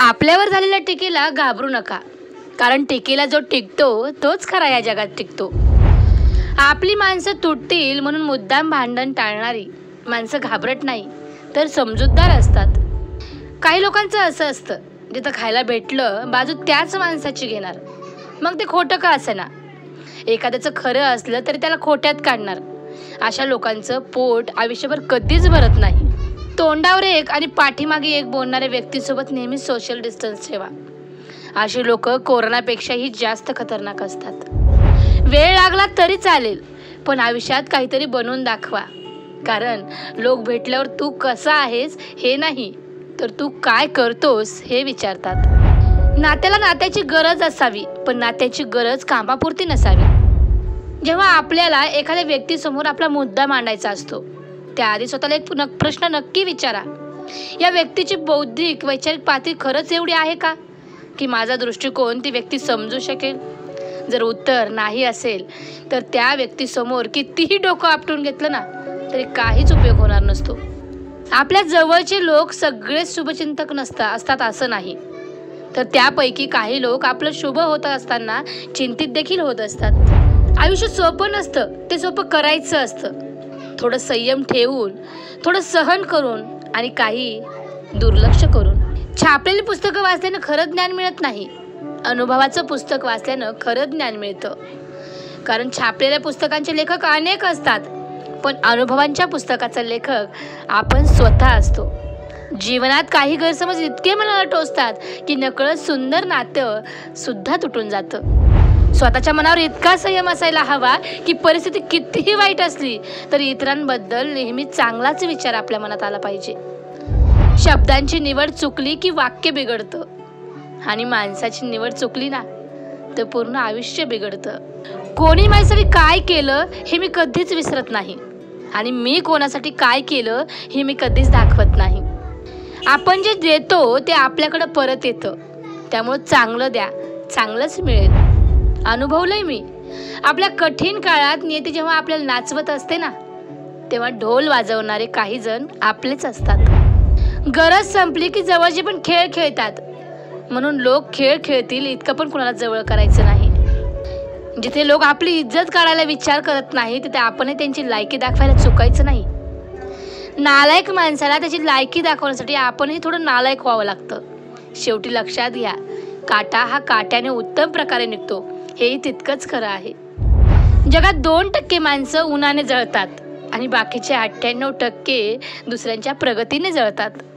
आपल्यावर झालेल्या टीकेला घाबरू नका, कारण टीकेला जो टिकतो तोच खरा या जगात टिकतो. आपली माणसं तुटतील म्हणून मुद्दाम भांडण टाळणारी माणसं घाबरत नाही तर समजूतदार असतात. काही लोकांचं असं असतं, जिथं खायला भेटलं बाजू त्याच माणसाची घेणार, मग ते खोटं का असेना. एखाद्याचं खरं असलं तरी त्याला खोट्यात काढणार. अशा लोकांचं पोट आयुष्यभर कधीच भरत नाही. तोंडावर एक आणि पाठीमागे एक बोलणाऱ्या व्यक्तीसोबत नेहमी सोशल डिस्टन्स ठेवा. अशी लोक कोरोनापेक्षाही जास्त खतरनाक असतात. वेळ लागला तरी चालेल, पण आयुष्यात काहीतरी बनवून दाखवा, कारण लोक भेटल्यावर तू कसा आहेस हे नाही तर तू काय करतोस हे विचारतात. नात्याला नात्याची गरज असावी, पण नात्याची गरज कामापुरती नसावी. जेव्हा आपल्याला एखाद्या व्यक्तीसमोर आपला मुद्दा मांडायचा असतो त्याआधी स्वतःला एक प्रश्न नक्की विचारा. या व्यक्तीची बौद्धिक वैचारिक पातळी खरंच एवढी आहे का की माझा दृष्टिकोन ती व्यक्ती समजू शकेल. जर उत्तर नाही असेल तर त्या व्यक्तीसमोर कितीही डोकं आपटून घेतलं ना तरी काहीच उपयोग होणार नसतो. आपल्या जवळचे लोक सगळेच शुभचिंतक असतात असं नाही, तर त्यापैकी काही लोक आपलं शुभ होत असताना चिंतित देखील होत असतात. आयुष्य सोपं नसतं, ते सोपं करायचं असतं. थोडं संयम ठेवून, थोडं सहन करून आणि काही दुर्लक्ष करून. छापलेली पुस्तकं वाचल्यानं खरं ज्ञान मिळत नाही, अनुभवाचं पुस्तक वाचल्यानं खरं ज्ञान मिळतं. कारण छापलेल्या पुस्तकांचे लेखक अनेक असतात, पण अनुभवांच्या पुस्तकाचा लेखक आपण स्वतः असतो. जीवनात काही गैरसमज इतके मनाला टोचतात की नकळत सुंदर नातं सुद्धा तुटून जातं. स्वतःच्या मनावर इतका संयम असायला हवा की परिस्थिती कितीही वाईट असली तरी इतरांबद्दल नेहमी चांगलाच विचार आपल्या मनात आला पाहिजे. शब्दांची निवड चुकली की वाक्य बिघडतं, आणि माणसाची निवड चुकली ना तर पूर्ण आयुष्य बिघडतं. कोणी माझ्यासाठी काय केलं हे मी कधीच विसरत नाही, आणि मी कोणासाठी काय केलं हे मी कधीच दाखवत नाही. आपण जे देतो ते आपल्याकडं परत येतं, त्यामुळं चांगलं द्या, चांगलंच मिळेल. अनुभवलंय मी. आपल्या कठीण काळात नियती जेव्हा आपल्याला नाचवत असते ना तेव्हा ढोल वाजवणारे काही जण आपलेच असतात. गरज संपली की जवळचे पण खेळ खेळतात, म्हणून लोक खेळ खेळतील इतकं पण कुणाला जवळ करायचं नाही. जिथे लोक आपली इज्जत काढायला विचार करत नाही तिथे आपणही त्यांची लायकी दाखवायला चुकायचं नाही. नालायक माणसाला त्याची लायकी दाखवण्यासाठी आपणही थोडं नालायक व्हावं लागतं. शेवटी लक्षात घ्या, काटा हा काट्याने उत्तम प्रकारे निघतो, हेही तितकंच खरं आहे. जगात 2% माणसं उन्हाने जळतात आणि बाकीचे 98% दुसऱ्यांच्या प्रगतीने जळतात.